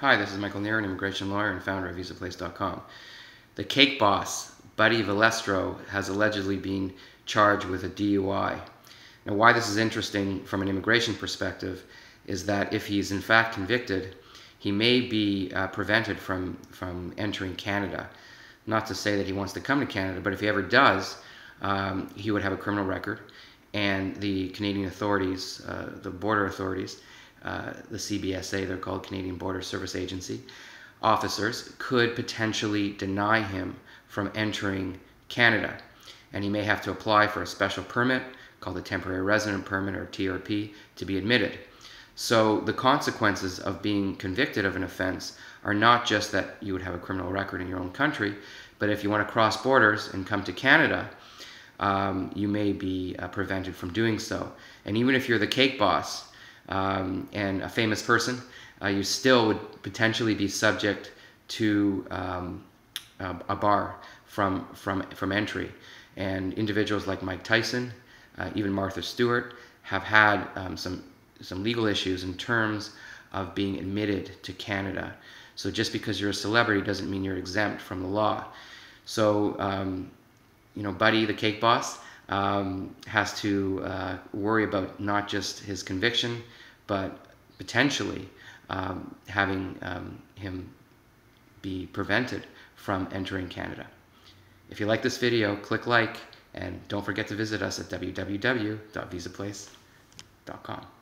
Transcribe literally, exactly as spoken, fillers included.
Hi, this is Michael Niren, immigration lawyer and founder of Visa Place dot com. The Cake Boss, Buddy Valastro, has allegedly been charged with a D U I. Now, why this is interesting from an immigration perspective is that if he is in fact convicted, he may be uh, prevented from, from entering Canada. Not to say that he wants to come to Canada, but if he ever does, um, he would have a criminal record, and the Canadian authorities, uh, the border authorities, Uh, the C B S A, they're called Canadian Border Service Agency, officers could potentially deny him from entering Canada. And he may have to apply for a special permit called the Temporary Resident Permit, or T R P, to be admitted. So the consequences of being convicted of an offense are not just that you would have a criminal record in your own country, but if you want to cross borders and come to Canada, um, you may be uh, prevented from doing so. And even if you're the Cake Boss, Um, and a famous person, uh, you still would potentially be subject to um, a, a bar from, from, from entry. And individuals like Mike Tyson, uh, even Martha Stewart, have had um, some, some legal issues in terms of being admitted to Canada. So just because you're a celebrity doesn't mean you're exempt from the law. So, um, you know, Buddy, the Cake Boss, Um, has to uh, worry about not just his conviction, but potentially um, having um, him be prevented from entering Canada. If you like this video, click like, and don't forget to visit us at w w w dot visa place dot com.